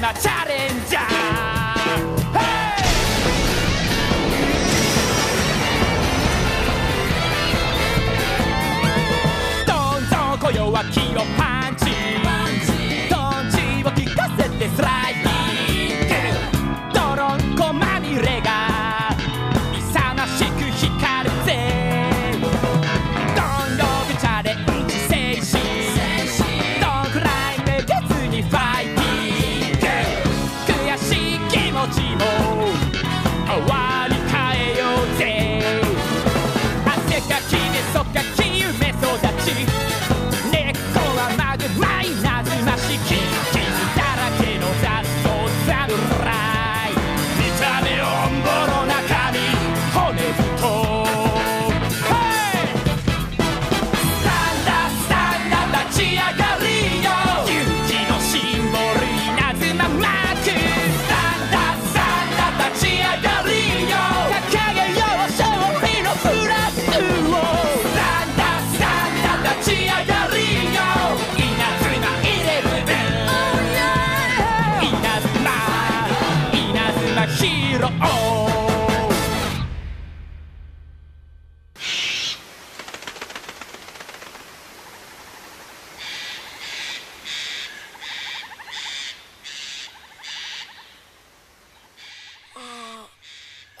なチャレンジャー。どん底弱気をパンチ、どんちを利かせてスライド。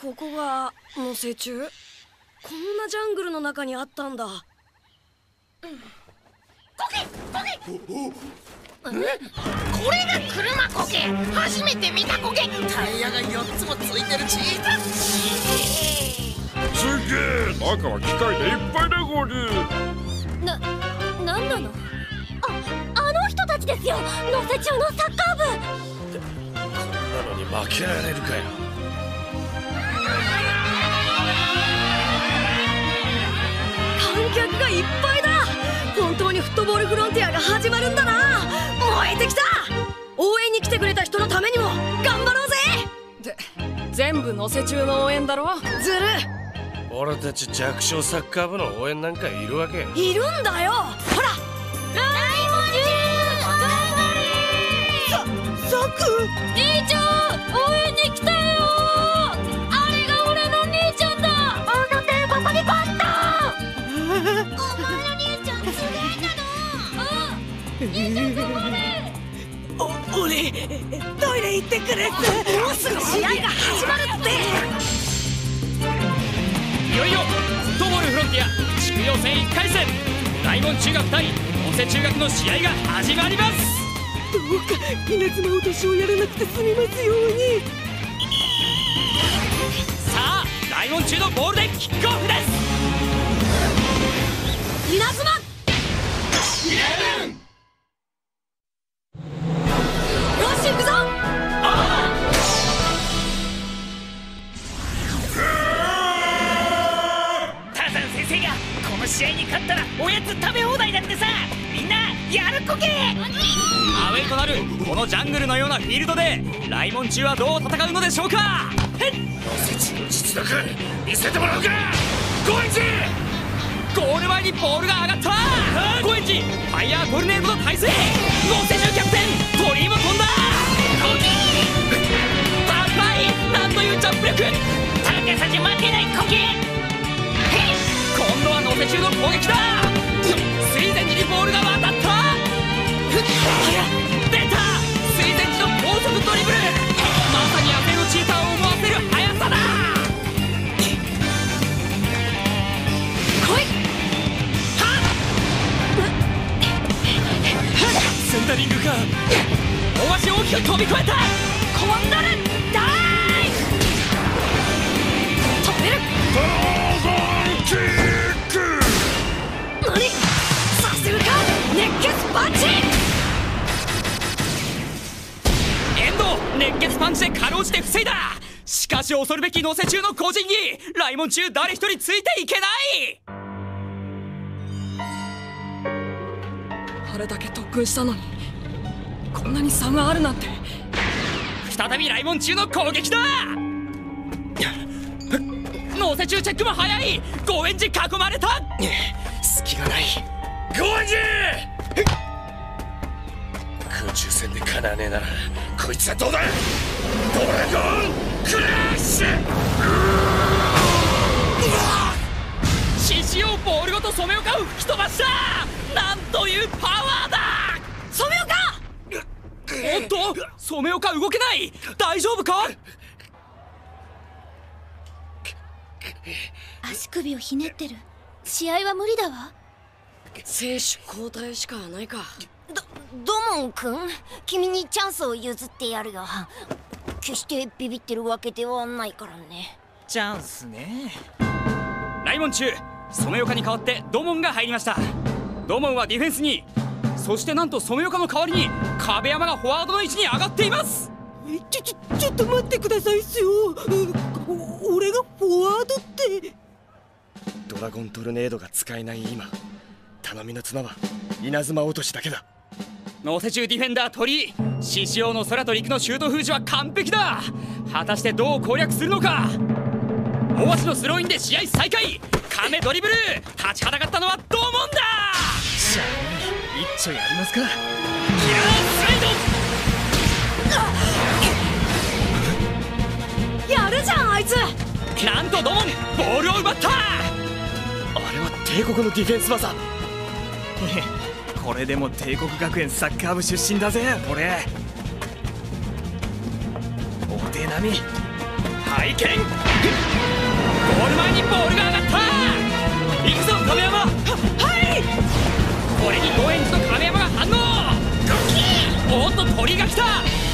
ここがの成虫？こんなジャングルの中にあったんだ。これが車コケ。初めて見たコケ。タイヤが4つもついてる。チーターすげえ。中は機械でいっぱいだ。これなんなの？あの人たちですよ、の成虫のサッカー部。こんなのに負けられるかよ。観客がいっぱいだ。本当にフットボールフロンティアが始まるんだな。燃えてきた。応援に来てくれた人のためにも頑張ろうぜ。で全部のせ中の応援だろ。ずる。俺たち弱小サッカー部の応援なんかいるわけ。いるんだよ。ほらライモンジューサク兄ちゃん応援に来たよ。俺トイレ行ってくれ。もうすぐ試合が始まるって。いよいよフットボールフロンティア地区予選1回戦、大門中学対能勢中学の試合が始まります。どうか稲妻落としをやらなくて済みますように。さあ大門中のボールでキックオフです。稲妻11行くぞ。タザン先生がこの試合に勝ったらおやつ食べ放題だってさ。みんなやるこけ。アウェイとなるこのジャングルのようなフィールドでライモン中はどう戦うのでしょうか。能勢中の実力見せてもらうか。ゴエンジゴール前にボールが上がった。ゴエンジファイヤートルネードと対戦。能勢中キャプテン鳥居も飛んだ。なんというジャンプ力。高さじゃ負けないコケ。今度は能勢中の攻撃だ。水前寺にボールが渡った。出た水前寺の高速ドリブル。まさに汗のチーターを思わせる速さだ。来いはっセンタリングか。大足を大きく飛び越えた。こんなるキック。何さすが熱血パンチ。遠藤熱血パンチでかろうじて防いだ。しかし恐るべき能勢中の個人技。雷門中誰一人ついていけない。あれだけ特訓したのにこんなに差があるなんて。再び雷門中の攻撃だ。能勢中チェックも早い。ゴエンジ囲まれた。隙がない。ゴエンジ空中戦でかなわねえならこいつはどうだ。ドラゴンクラッシュ。獅子をボールごと染岡を吹き飛ばした。なんというパワーだ染岡。おっと染岡動けない。大丈夫か。足首をひねってる。試合は無理だわ。選手交代しかないか。ドモン君、君にチャンスを譲ってやるよ。決してビビってるわけではないからね。チャンスね。来問中、染岡に代わってドモンが入りました。ドモンはディフェンスに、そしてなんと染岡の代わりに壁山がフォワードの位置に上がっています。ちょっと待ってくださいっすよ。俺がフォワードってドラゴントルネードが使えない今、頼みの綱は稲妻落としだけだ。能勢中ディフェンダー鳥居、獅子王の空と陸のシュート封じは完璧だ。果たしてどう攻略するのか。大足のスローインで試合再開。亀ドリブル、立ちはだかったのはドモンだ。しゃあ一丁やりますか。キラースライド。やるじゃんあいつ。なんとドモンボールを奪った。あれは帝国のディフェンス技。これでも帝国学園サッカー部出身だぜ俺。お手並み拝見。ゴール前にボールが上がった。行くぞ亀山。はいこれにゴエンジと亀山が反応。おっと鳥が来た。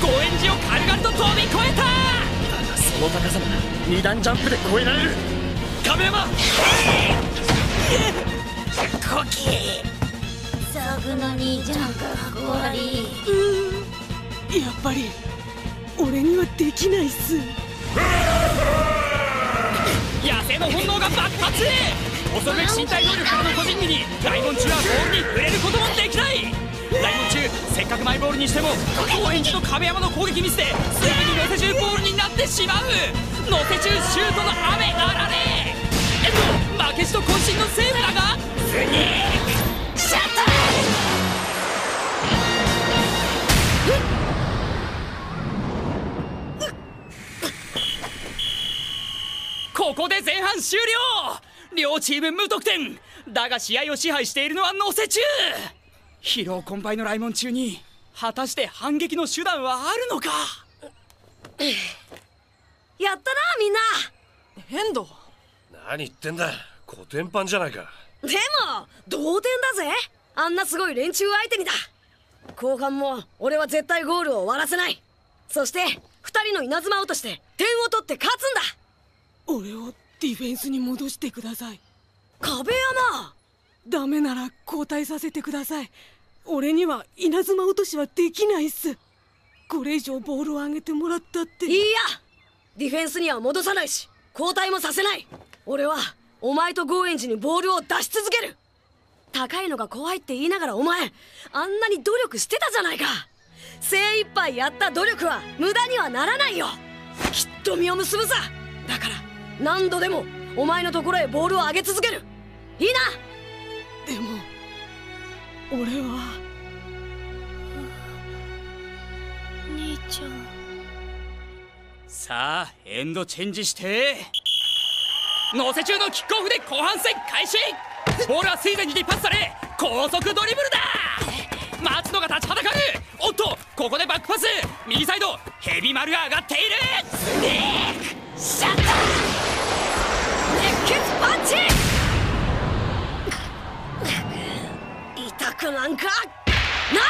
ゴエンジを軽々と飛び越えた。だがその高さも2段ジャンプで越えられる。亀山コキサグナ兄ちゃんかっこ悪い。やっぱり俺にはできないっす。野生の本能が爆発。恐るべき身体能力からの個人技に来門中はボールに触れることもできない。来門中せっかくマイボールにしても高円寺と壁山の攻撃ミスですぐに能勢中ボールになってしまう。能勢中シュートの雨あられ。負けじと渾身のセーフだがスニークシャッター。ここで前半終了。両チーム無得点だが試合を支配しているのは能勢中。疲労困憊の来門中に果たして反撃の手段はあるのか。やったなみんな。変だ。何言ってんだコテンパンじゃないか。でも同点だぜ。あんなすごい連中相手にだ。後半も俺は絶対ゴールを終わらせない。そして2人の稲妻落として点を取って勝つんだ。俺をディフェンスに戻してください壁山。ダメなら交代させてください。俺には稲妻落としはできないっす。これ以上ボールを上げてもらったって。いやディフェンスには戻さないし交代もさせない。俺はお前とゴーエンジにボールを出し続ける。高いのが怖いって言いながらお前あんなに努力してたじゃないか。精一杯やった努力は無駄にはならないよ。きっと実を結ぶさ。だから何度でもお前のところへボールを上げ続ける。いいな。でも俺は兄ちゃん。さあエンドチェンジして能勢中のキックオフで後半戦開始。ボールは水前寺にパスされ高速ドリブルだ。松野が立ちはだかる。おっとここでバックパス。右サイドヘビ丸が上がっている。スニークシャッター熱血パンチ。痛くなんかな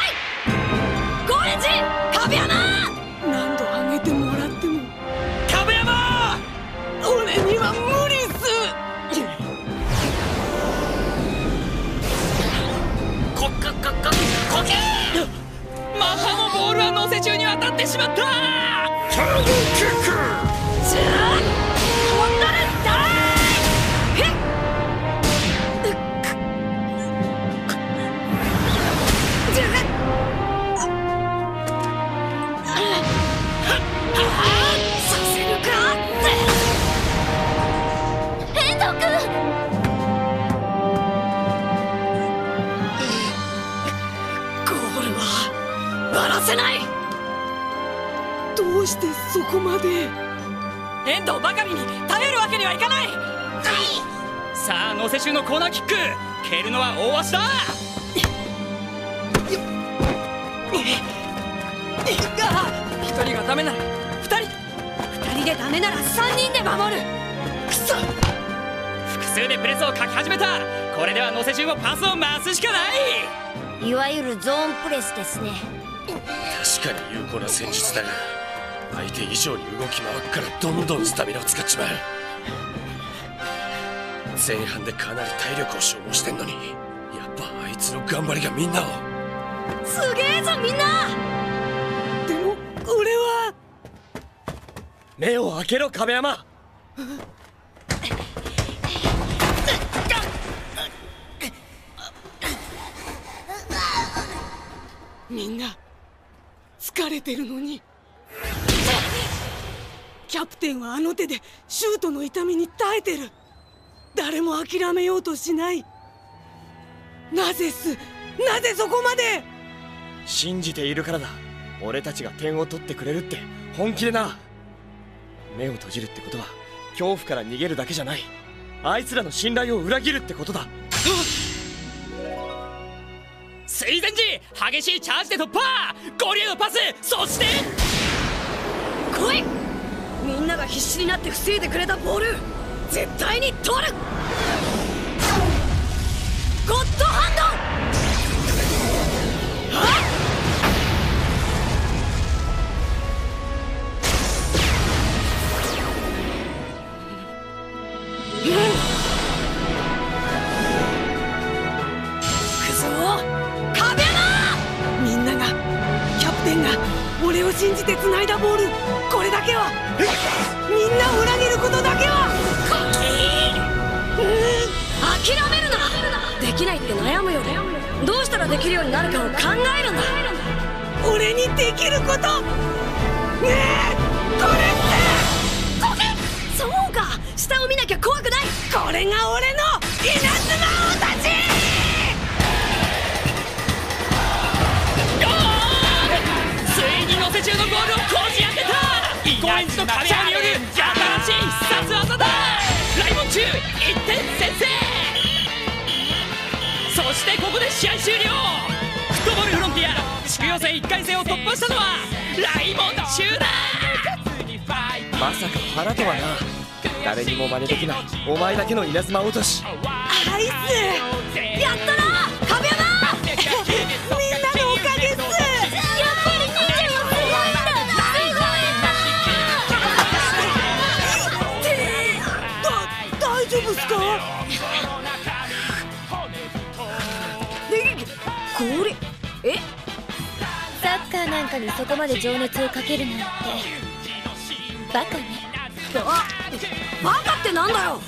い。ゴーエンジ壁山何度上げてもらっても壁山俺には無理。またもボールは能勢中に当たってしまった。ターボキック。じゃあこんなのだーい。させるかって変動くん。バラしてそこまで。遠藤ばかりに耐えるわけにはいかない。はい。さあ、能勢衆のコーナーキック、蹴るのは大足だ。一人がダメなら二人でダメなら三人で守る。くそ。複数でプレスをかき始めた。これでは能勢衆もパスを回すしかない。いわゆるゾーンプレスですね。確かに有効な戦術だが、相手以上に動き回るからどんどんスタミナを使っちまう。前半でかなり体力を消耗してんのに、やっぱあいつの頑張りがみんなを。すげえぞみんな。でも俺は。目を開けろ亀山。みんな疲れてるのに。キャプテンはあの手でシュートの痛みに耐えてる。誰も諦めようとしない。なぜそこまで。信じているからだ。俺たちが点を取ってくれるって本気でな。目を閉じるってことは恐怖から逃げるだけじゃない。あいつらの信頼を裏切るってことだ。水前寺、激しいチャージで突破。ゴリエのパス、そして来い。みんなが必死になって防いでくれたボール、絶対に取る。ゴッドハンド。俺を信じて繋いだボール、これだけは、みんなを裏切ることだけは。諦めるな。できないって悩むより、どうしたらできるようになるかを考えるんだ。俺にできること。ねえこれってこけ。そうか、下を見なきゃ怖くない。これが俺の稲妻王たち。中のゴールをこじ開けた。イコエンジと亀山による新しい必殺技だ。来門中1点先制。そしてここで試合終了。フットボールフロンティア地区予選1回戦を突破したのは来門中だ。まさか原とはな。誰にも真似できないお前だけの稲妻落とし。アイスやったな亀山。みんなのおかげっす。え？サッカーなんかにそこまで情熱をかけるなんてバカね。バカってなんだよ。